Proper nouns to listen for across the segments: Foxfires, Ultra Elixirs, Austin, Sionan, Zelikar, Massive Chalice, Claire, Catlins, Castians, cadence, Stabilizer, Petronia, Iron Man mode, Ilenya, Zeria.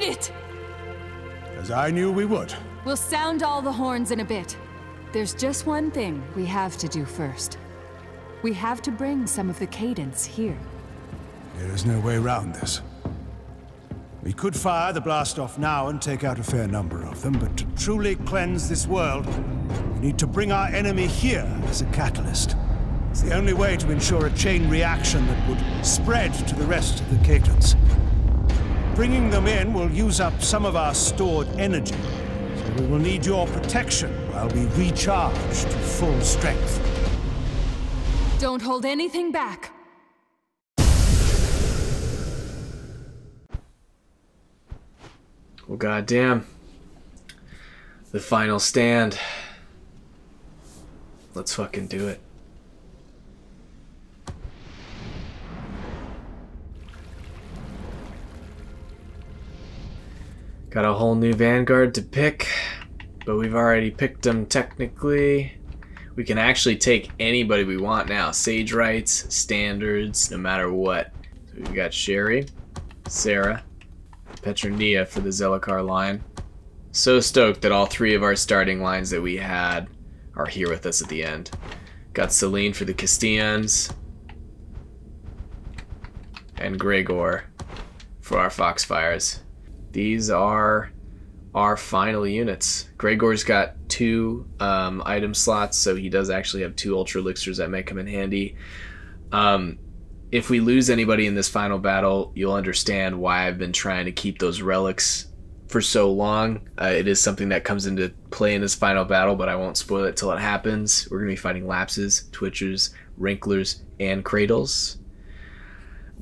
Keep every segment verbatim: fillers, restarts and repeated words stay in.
made it! As I knew we would. We'll sound all the horns in a bit. There's just one thing we have to do first. We have to bring some of the cadence here. There is no way around this. We could fire the blast off now and take out a fair number of them, but to truly cleanse this world, we need to bring our enemy here as a catalyst. It's the only way to ensure a chain reaction that would spread to the rest of the Catlins. Bringing them in will use up some of our stored energy, so we will need your protection while we recharge to full strength. Don't hold anything back. Well, goddamn. The final stand. Let's fucking do it. Got a whole new vanguard to pick, but we've already picked them technically. We can actually take anybody we want now. Sage rights, standards, no matter what. So we've got Sherry, Sarah, Petronia for the Zelikar line. So stoked that all three of our starting lines that we had are here with us at the end. Got Celine for the Castians and Gregor for our Foxfires. These are our final units. Gregor's got two um, item slots, so he does actually have two Ultra Elixirs that may come in handy. Um, If we lose anybody in this final battle, you'll understand why I've been trying to keep those relics for so long. Uh, it is something that comes into play in this final battle, but I won't spoil it till it happens. We're going to be fighting Lapses, Twitchers, Wrinklers, and Cradles.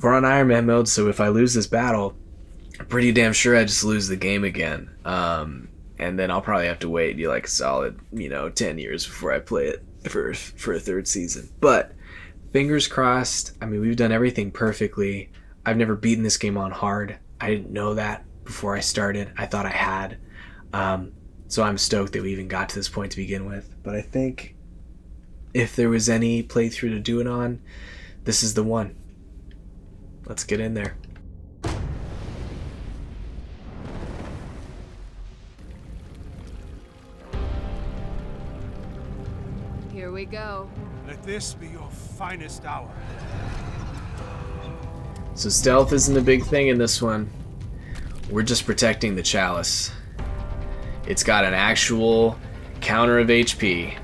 We're on Iron Man mode, so if I lose this battle, I'm pretty damn sure I just lose the game again. Um, and then I'll probably have to wait be like a solid, you know, ten years before I play it for, for a third season. But fingers crossed. I mean, we've done everything perfectly. I've never beaten this game on hard. I didn't know that before I started. I thought I had. Um, so I'm stoked that we even got to this point to begin with. But I think if there was any playthrough to do it on, this is the one. Let's get in there. Here we go. Let this be your finest hour. So stealth isn't a big thing in this one. We're just protecting the chalice. It's got an actual counter of H P,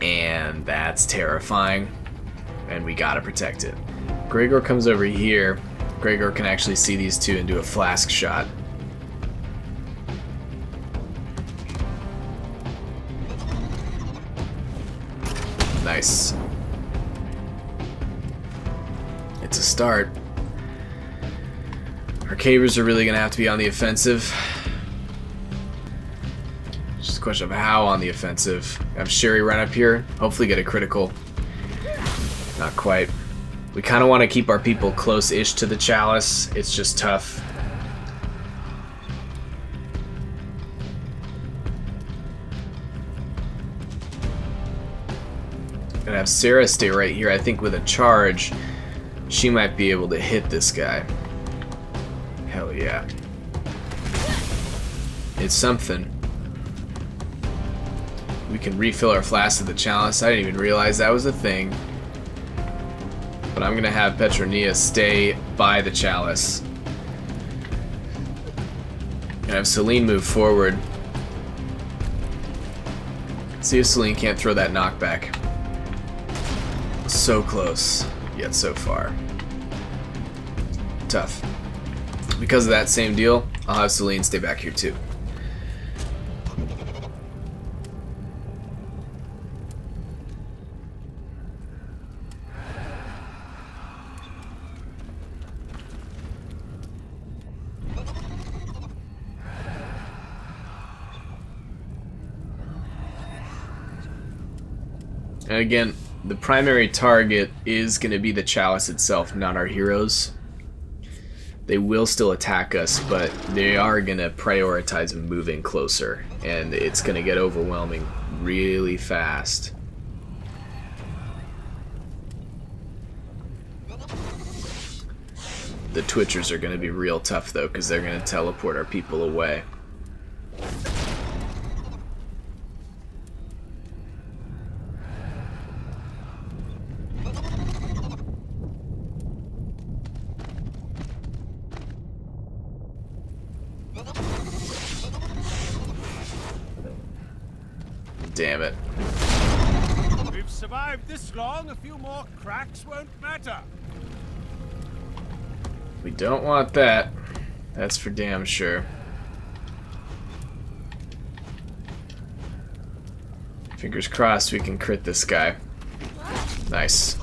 and that's terrifying, and we gotta protect it. Gregor comes over here. Gregor can actually see these two and do a flask shot. Nice. It's a start. Our cavers are really going to have to be on the offensive. Just a question of how on the offensive. I have Sherry run up here. Hopefully get a critical. Not quite. We kind of want to keep our people close-ish to the chalice. It's just tough. Gonna have Sarah stay right here. I think with a charge, she might be able to hit this guy. Hell yeah. It's something. We can refill our flask to the chalice. I didn't even realize that was a thing. But I'm gonna have Petronia stay by the chalice. And have Celine move forward. See if Celine can't throw that knockback. So close, yet so far. Tough. Because of that same deal, I'll have Celine stay back here too. And again, the primary target is going to be the chalice itself, not our heroes. They will still attack us, but they are going to prioritize moving closer, and it's going to get overwhelming really fast. The Twitchers are going to be real tough, though, because they're going to teleport our people away. Damn it. We've survived this long. A few more cracks won't matter. We don't want that. That's for damn sure. Fingers crossed we can crit this guy. Nice.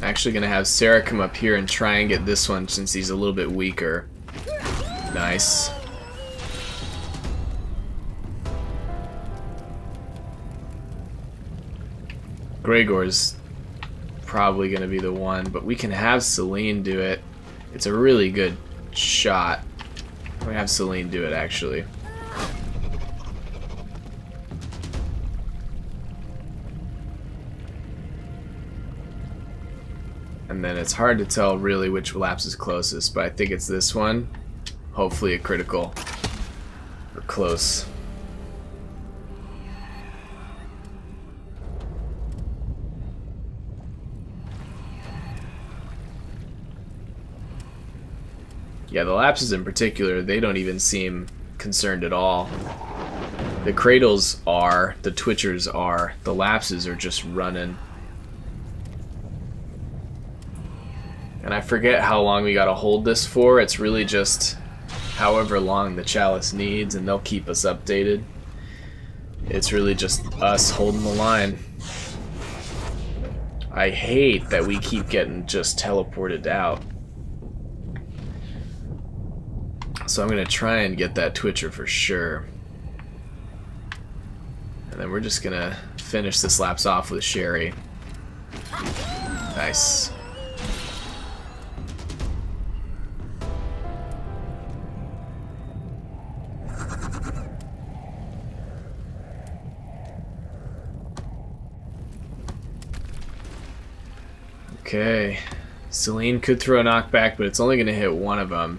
Actually gonna have Sarah come up here and try and get this one since he's a little bit weaker. Nice. Gregor's probably going to be the one, but we can have Celine do it. It's a really good shot. We have Celine do it, actually. And then it's hard to tell really which lapse is closest, but I think it's this one. Hopefully a critical or close. Yeah, the lapses in particular, they don't even seem concerned at all. The cradles are, the twitchers are, the lapses are just running. And I forget how long we gotta hold this for. It's really just however long the chalice needs, and they'll keep us updated. It's really just us holding the line. I hate that we keep getting just teleported out. So I'm going to try and get that Twitcher for sure. And then we're just going to finish this lapse off with Sherry. Nice. Okay. Celine could throw a knockback, but it's only going to hit one of them.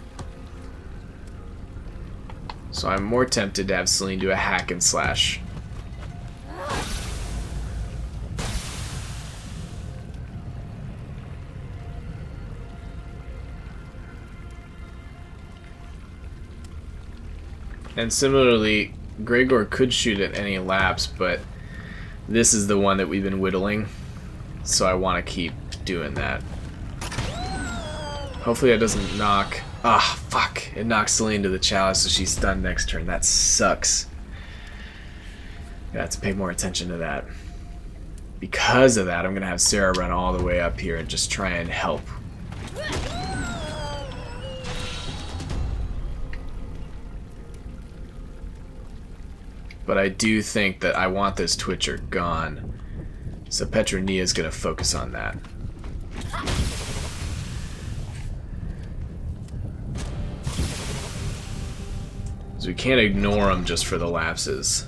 So I'm more tempted to have Celine do a hack and slash. And similarly, Gregor could shoot at any lapse, but this is the one that we've been whittling, so I want to keep doing that. Hopefully that doesn't knock... Ah, fuck. It knocks Celine to the chalice, so she's stunned next turn. That sucks. I have to pay more attention to that. Because of that, I'm going to have Sarah run all the way up here and just try and help. But I do think that I want this Twitcher gone. So Petronia is going to focus on that. We can't ignore them just for the lapses.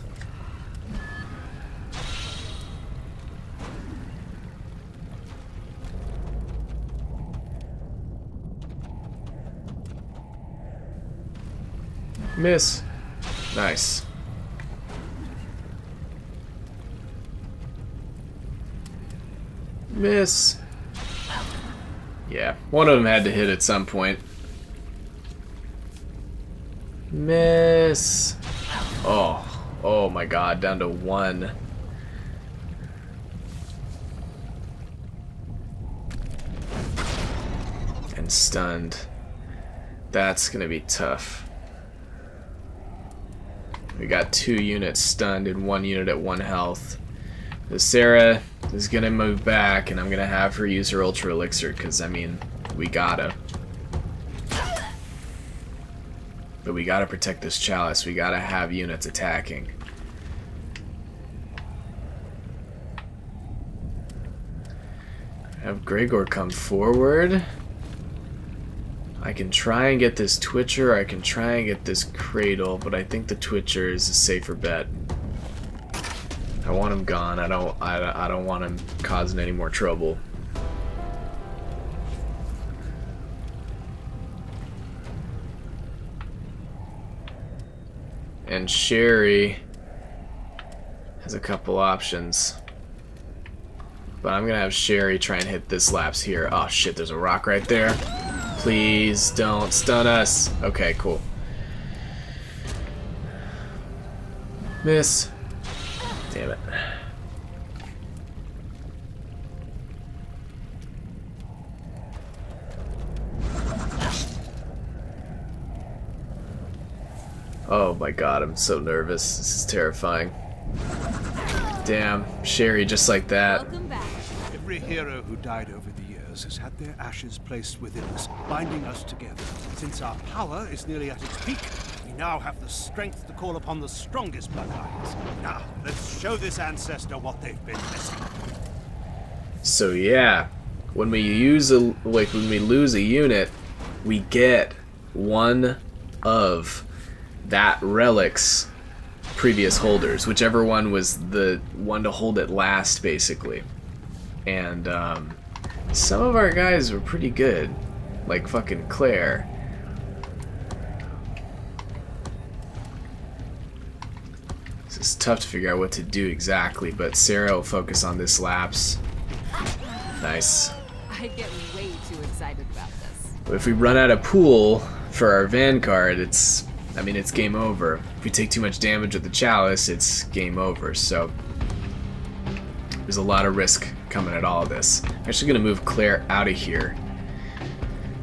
Miss. Nice. Miss. Yeah, one of them had to hit at some point. Miss. Oh, oh my god, down to one. And stunned. That's gonna be tough. We got two units stunned and one unit at one health. The Sarah is gonna move back, and I'm gonna have her use her Ultra Elixir, because, I mean, we gotta. But we gotta protect this chalice. We gotta have units attacking. Have Gregor come forward. I can try and get this Twitcher, I can try and get this Cradle, but I think the Twitcher is a safer bet. I want him gone. I don't I, I don't want him causing any more trouble. And Sherry has a couple options. But I'm gonna have Sherry try and hit this lapse here. Oh shit, there's a rock right there. Please don't stun us. Okay, cool. Miss. Damn it. Oh my god, I'm so nervous. This is terrifying. Damn, Sherry, just like that. Welcome back. Every hero who died over the years has had their ashes placed within us, binding us together. Since our power is nearly at its peak, we now have the strength to call upon the strongest bloodlines. Now, let's show this ancestor what they've been missing. So yeah, when we use a like when we lose a unit, we get one of that relic's previous holders, whichever one was the one to hold it last, basically. And um, some of our guys were pretty good, like fucking Claire. So it's tough to figure out what to do exactly, but Sarah will focus on this lapse. Nice. I get way too excited about this. If we run out of pool for our Vanguard, it's I mean, it's game over. If we take too much damage with the chalice, it's game over, so there's a lot of risk coming at all of this. I'm actually gonna move Claire out of here.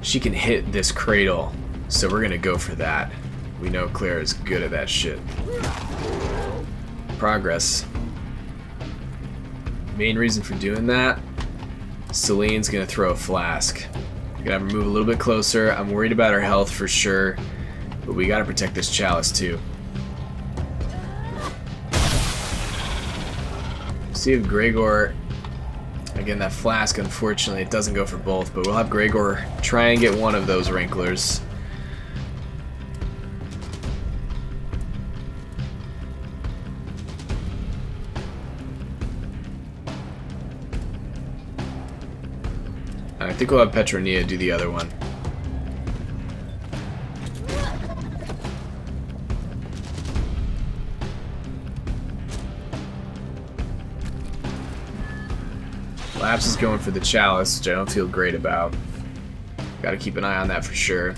She can hit this cradle, so we're gonna go for that. We know Claire is good at that shit. Progress. Main reason for doing that, Celine's gonna throw a flask. We're gonna have her move a little bit closer. I'm worried about her health for sure. But we gotta protect this chalice too. See if Gregor, again that flask, unfortunately it doesn't go for both, but we'll have Gregor try and get one of those wrinklers. I think we'll have Petronia do the other one. Lapse is going for the chalice, which I don't feel great about. Gotta keep an eye on that for sure.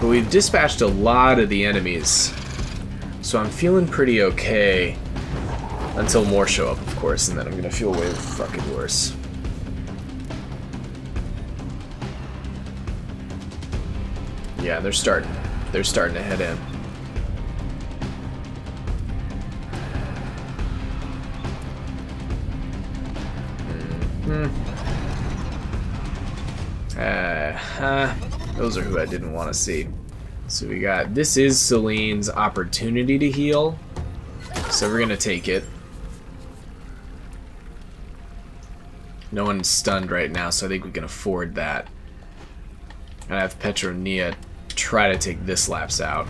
But we've dispatched a lot of the enemies, so I'm feeling pretty okay. Until more show up, of course, and then I'm gonna feel way fucking worse. Yeah, they're starting. They're starting to head in. Uh, those are who I didn't want to see. So we got, this is Celine's opportunity to heal, so we're gonna take it. No one's stunned right now, so I think we can afford that. And I have Petronia try to take this lapse out.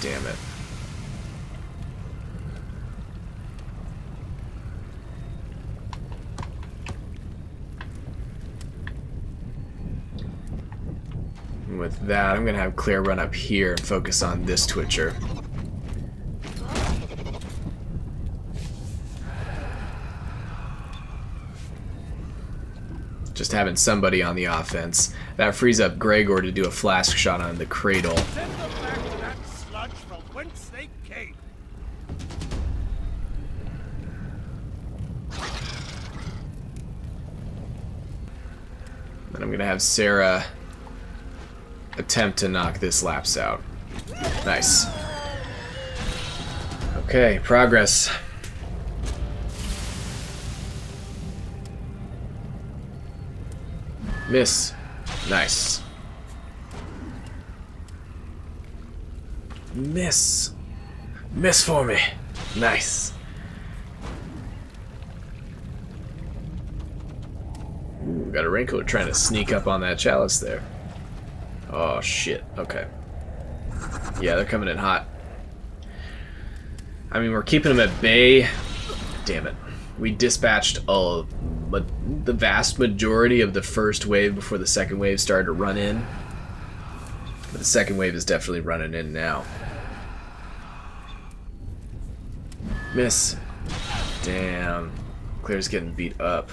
Damn it. With that, I'm gonna have Claire run up here and focus on this Twitcher. Just having somebody on the offense. That frees up Gregor to do a flask shot on the cradle. Send them back to that sludge from whence they came. Then I'm gonna have Sarah attempt to knock this lapse out. Nice. Okay, progress. Miss. Nice. Miss. Miss for me. Nice. Ooh, got a wrinkler trying to sneak up on that chalice there. Oh, shit. Okay. Yeah, they're coming in hot. I mean, we're keeping them at bay. Damn it. We dispatched all, but the vast majority of the first wave before the second wave started to run in. But the second wave is definitely running in now. Miss. Damn. Claire's getting beat up.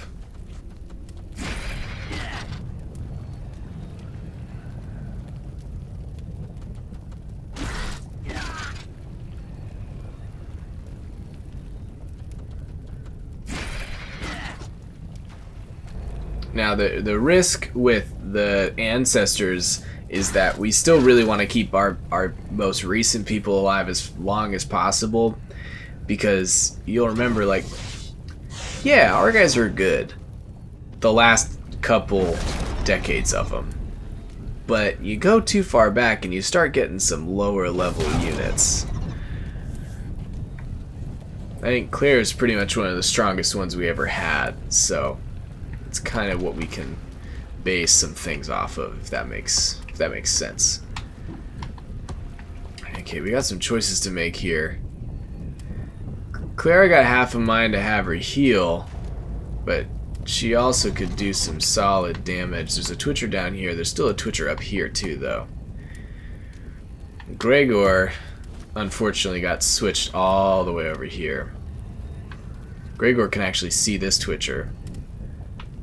Now, the, the risk with the Ancestors is that we still really want to keep our, our most recent people alive as long as possible, because you'll remember, like, yeah, our guys are good the last couple decades of them. But you go too far back and you start getting some lower level units. I think Claire is pretty much one of the strongest ones we ever had, so... it's kind of what we can base some things off of, if that makes if that makes sense. Okay, we got some choices to make here. Clara got half a mind to have her heal, but she also could do some solid damage. There's a Twitcher down here. There's still a Twitcher up here too, though. Gregor, unfortunately, got switched all the way over here. Gregor can actually see this Twitcher.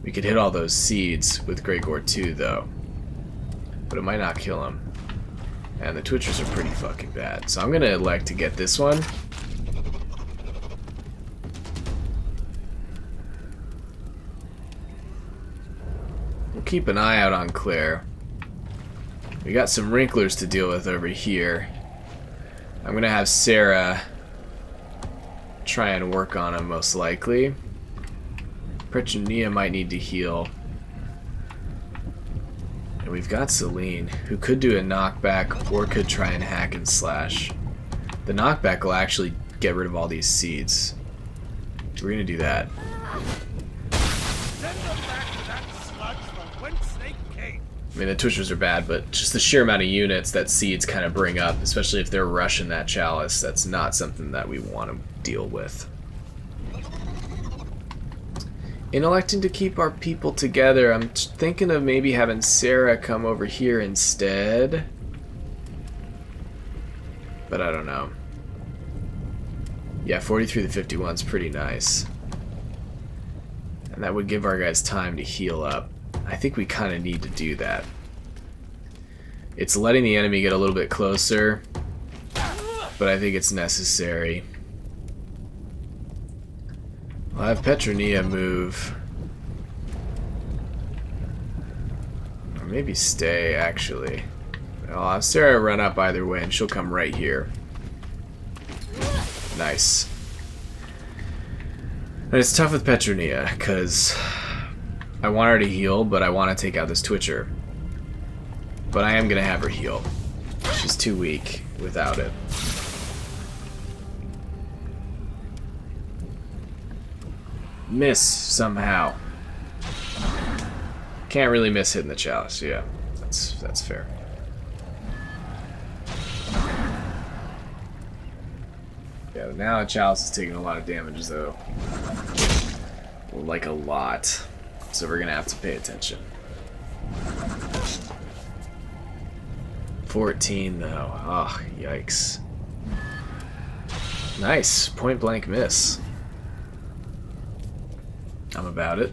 We could hit all those seeds with Gregor too, though. But it might not kill him. And the Twitchers are pretty fucking bad. So I'm gonna elect to get this one. We'll keep an eye out on Claire. We got some Wrinklers to deal with over here. I'm gonna have Sarah try and work on him, most likely. Petronia might need to heal. And we've got Selene, who could do a knockback or could try and hack and slash. The knockback will actually get rid of all these seeds. We're gonna do that. Send them back to that sludge from whence they came. I mean, the Twitchers are bad, but just the sheer amount of units that seeds kind of bring up, especially if they're rushing that chalice, that's not something that we want to deal with. In electing to keep our people together, I'm thinking of maybe having Sarah come over here instead. But I don't know. Yeah, forty-three to fifty-one is pretty nice. And that would give our guys time to heal up. I think we kind of need to do that. It's letting the enemy get a little bit closer, but I think it's necessary. I'll have Petronia move. Or maybe stay, actually. I'll have Sarah run up either way, and she'll come right here. Nice. And it's tough with Petronia, because I want her to heal, but I want to take out this Twitcher. But I am going to have her heal. She's too weak without it. Miss somehow. Can't really miss hitting the chalice. Yeah, that's that's fair. Yeah, now the chalice is taking a lot of damage though, like a lot. So we're gonna have to pay attention. fourteen though. Ah, oh, yikes. Nice point blank miss. I'm about it.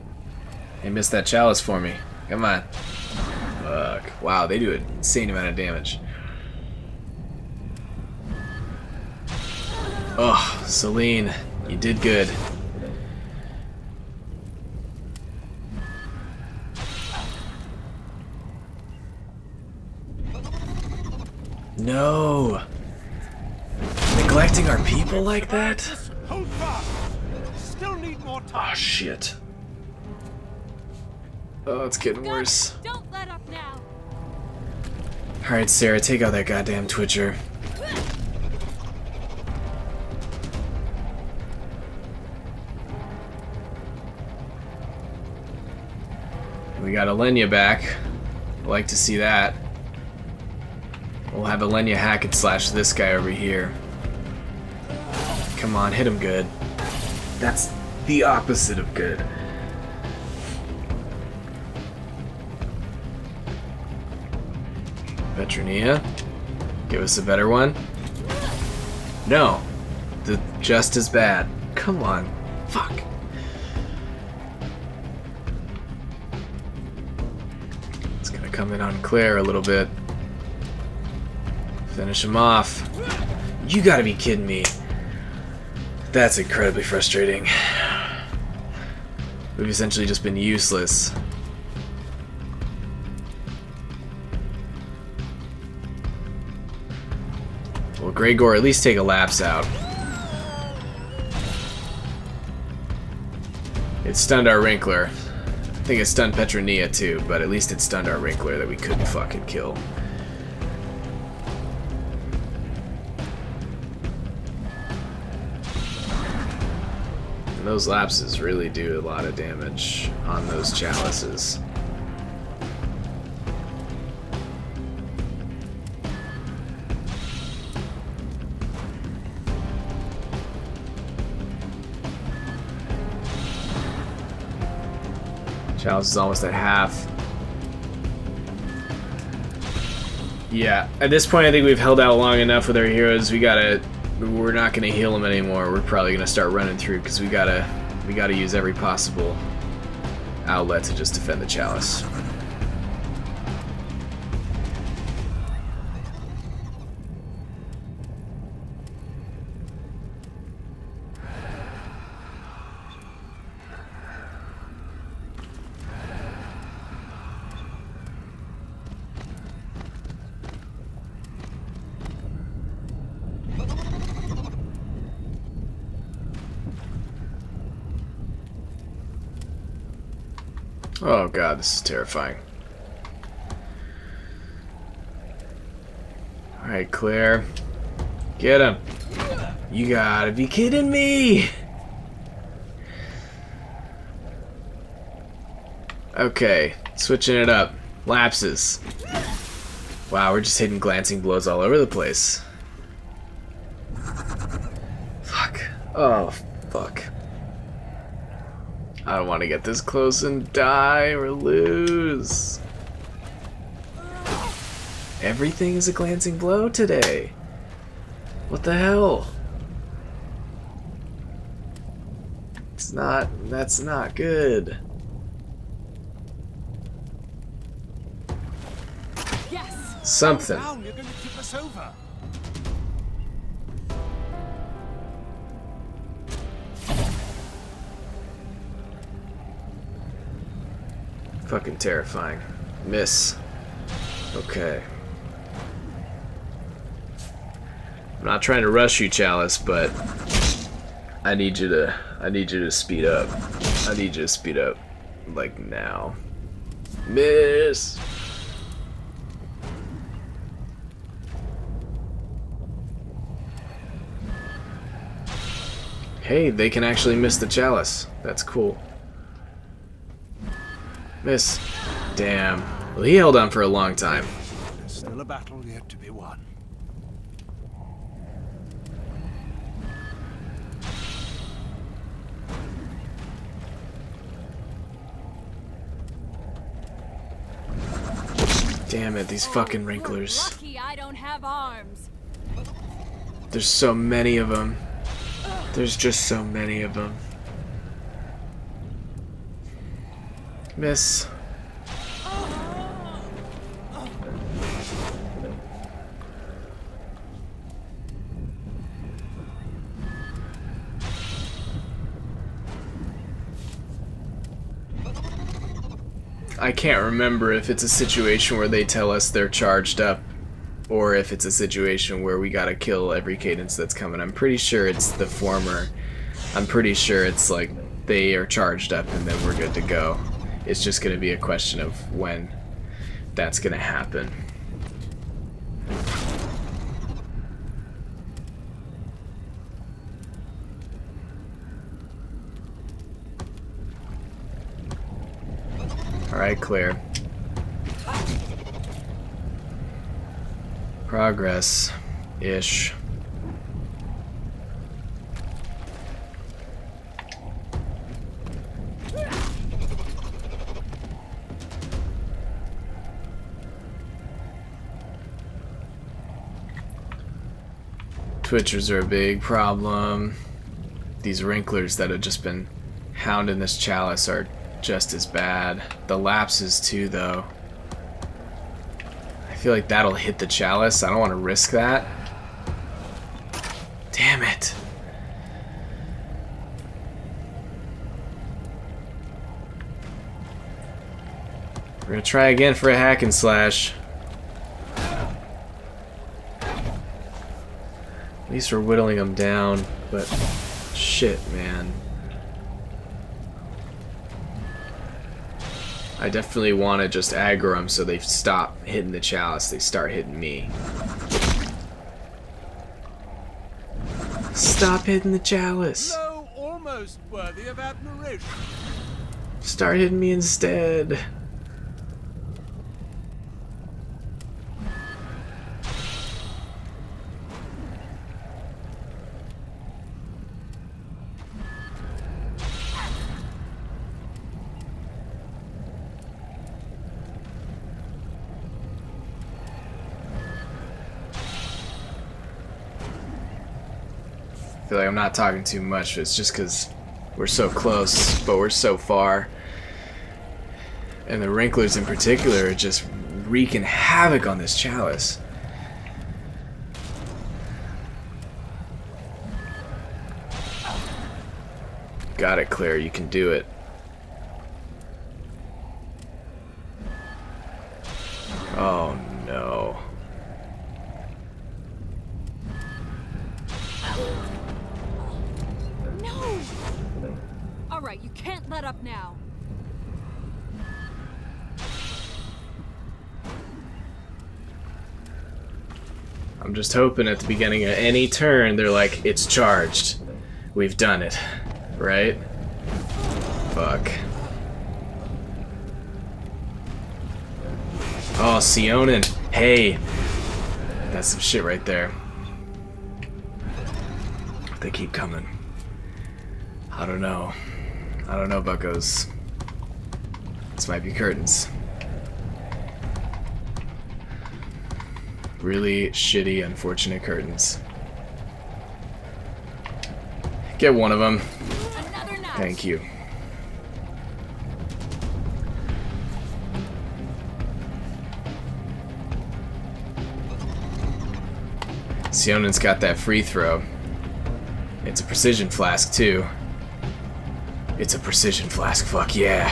They missed that chalice for me. Come on. Fuck. Wow, they do an insane amount of damage. Oh, Selene, you did good. No! Neglecting our people like that? Hold fast! Oh shit. Oh, it's getting worse. Don't let up now. Alright, Sarah, take out that goddamn Twitcher. We got Ilenya back. I'd like to see that. We'll have Ilenya hack and slash this guy over here. Come on, hit him good. That's the opposite of good. Petronia, give us a better one. No, the just as bad. Come on, fuck. It's gonna come in on Claire a little bit. Finish him off. You gotta be kidding me. That's incredibly frustrating. We've essentially just been useless. Well, Gregor, at least take a lapse out. It stunned our Wrinkler. I think it stunned Petronia too, but at least it stunned our Wrinkler that we couldn't fucking kill. And those lapses really do a lot of damage on those chalices. Chalice is almost at half. Yeah, at this point I think we've held out long enough with our heroes. We gotta... We're not gonna heal them anymore. We're probably gonna start running through because we gotta we gotta use every possible outlet to just defend the chalice. Oh god, this is terrifying. Alright, Claire. Get him. You gotta be kidding me! Okay, switching it up. Lapses. Wow, we're just hitting glancing blows all over the place. Fuck. Oh, fuck. I don't want to get this close and die or lose. Everything is a glancing blow today. What the hell? It's not, that's not good. Yes. Something. Oh, now you're gonna tip us over. Fucking terrifying. Miss. Okay. I'm not trying to rush you, Chalice, but I need you to I need you to speed up. I need you to speed up like now. Miss. Hey, they can actually miss the Chalice. That's cool. Miss. Damn. Well, he held on for a long time. There's still a battle yet to be won. Damn it, these fucking wrinklers. Lucky I don't have arms. There's so many of them. There's just so many of them. Miss. I can't remember if it's a situation where they tell us they're charged up or if it's a situation where we gotta kill every cadence that's coming. I'm pretty sure it's the former. I'm pretty sure it's like they are charged up and then we're good to go. It's just going to be a question of when that's going to happen. Alright, Claire. progress-ish. Twitchers are a big problem. These wrinklers that have just been hounding this chalice are just as bad. The lapses too, though. I feel like that'll hit the chalice. I don't want to risk that. Damn it. We're gonna try again for a hack and slash. At least we're whittling them down, but shit, man. I definitely want to just aggro them so they stop hitting the chalice, they start hitting me. Stop hitting the chalice! No, almost worthy of admiration. Start hitting me instead. I feel like I'm not talking too much, it's just because we're so close, but we're so far. And the wrinklers in particular are just wreaking havoc on this chalice. Got it, Claire, you can do it. Oh no. You can't let up now. I'm just hoping at the beginning of any turn they're like, it's charged. We've done it. Right? Fuck. Oh, Sionan. Hey. That's some shit right there. They keep coming. I don't know. I don't know, buckos. This might be curtains. Really shitty, unfortunate curtains. Get one of them. Thank you. Sionan's got that free throw. It's a precision flask, too. It's a precision flask, fuck yeah.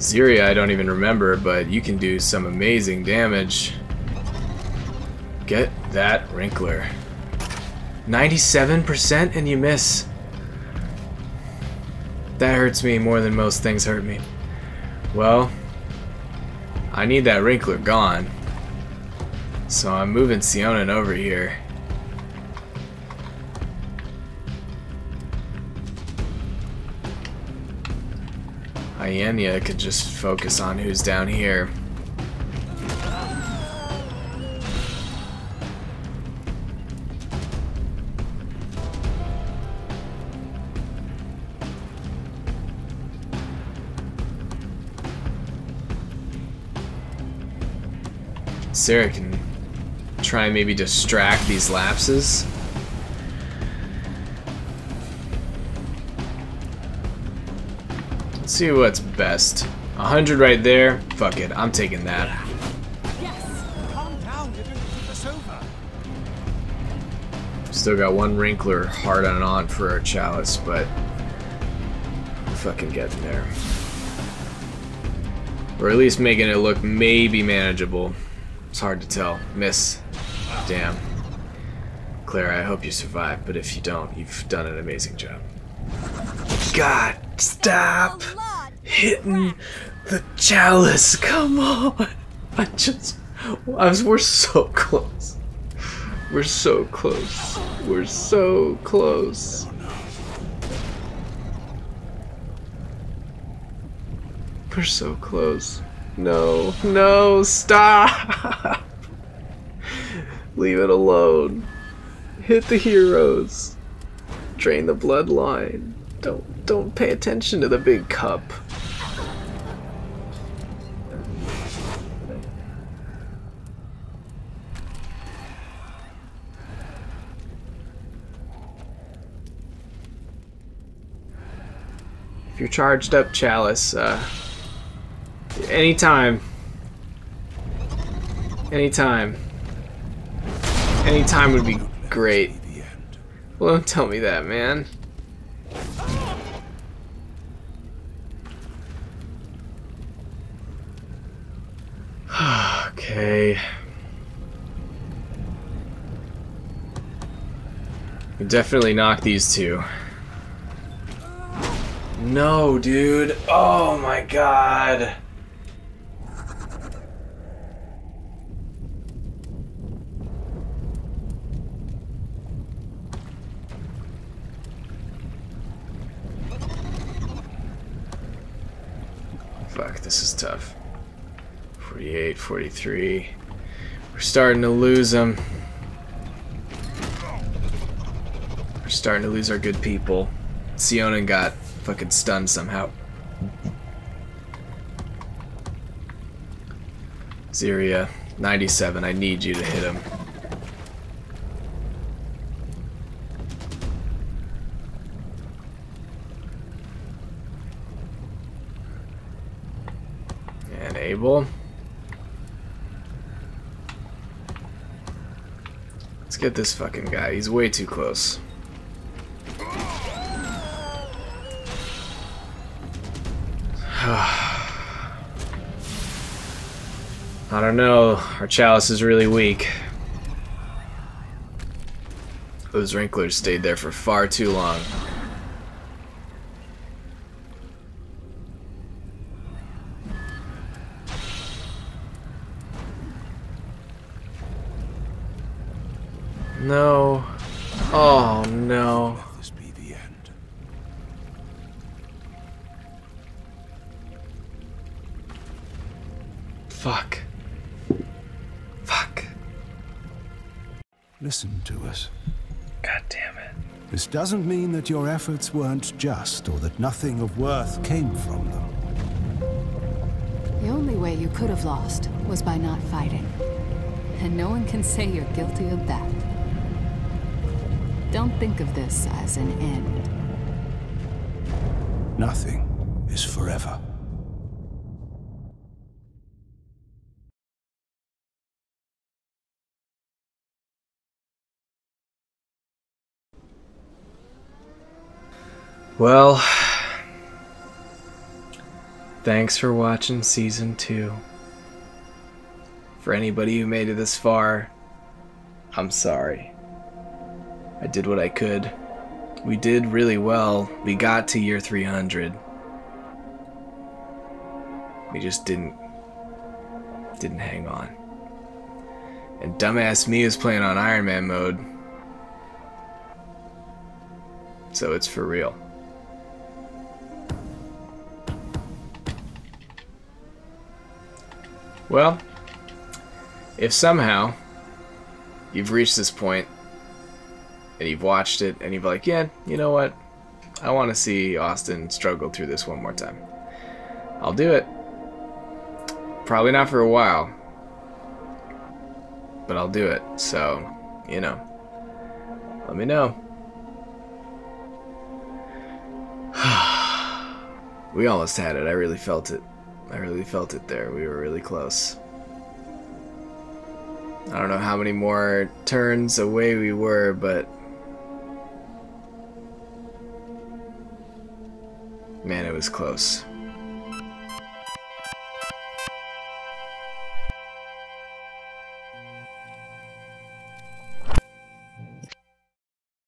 Zeria, I don't even remember, but you can do some amazing damage. Get that wrinkler. ninety-seven percent and you miss. That hurts me more than most things hurt me. Well, I need that wrinkler gone, so I'm moving Sionan over here. Ilenya could just focus on who's down here. Sarah can try and maybe distract these lapses. Let's see what's best. one hundred right there. Fuck it, I'm taking that. Yes. Calm down. You're gonna put this over. Still got one wrinkler hard on and on for our chalice, but I'm fucking getting there. Or at least making it look maybe manageable. It's hard to tell. Miss. Damn. Claire, I hope you survive, but if you don't, you've done an amazing job. God, stop hitting the chalice. Come on. I just... I was, we're so close. We're so close. We're so close. We're so close. No. No, stop! Leave it alone. Hit the heroes. Drain the bloodline. Don't don't pay attention to the big cup. If you're charged up, Chalice, uh, anytime, anytime, anytime would be great. Well, don't tell me that, man. Okay. We definitely knocked these two. No, dude. Oh my god. Fuck, this is tough. forty-eight, forty-three. We're starting to lose them. We're starting to lose our good people. Sionan got fucking stunned somehow. Zeria, ninety-seven, I need you to hit him. And Abel. Let's get this fucking guy, he's way too close. I don't know, our Chalice is really weak. Those wrinklers stayed there for far too long. No. Oh no. Fuck. Fuck. Listen to us. God damn it. This doesn't mean that your efforts weren't just, or that nothing of worth came from them. The only way you could have lost was by not fighting. And no one can say you're guilty of that. Don't think of this as an end. Nothing is forever. Well, thanks for watching season two. For anybody who made it this far, I'm sorry. I did what I could. We did really well. We got to year three hundred. We just didn't didn't hang on. And dumbass me is playing on Iron Man mode. So it's for real. Well, if somehow you've reached this point and you've watched it and you've like, yeah, you know what? I want to see Austin struggle through this one more time. I'll do it. Probably not for a while, but I'll do it. So, you know, let me know. We almost had it. I really felt it. I really felt it there. We were really close. I don't know how many more turns away we were, but man, it was close.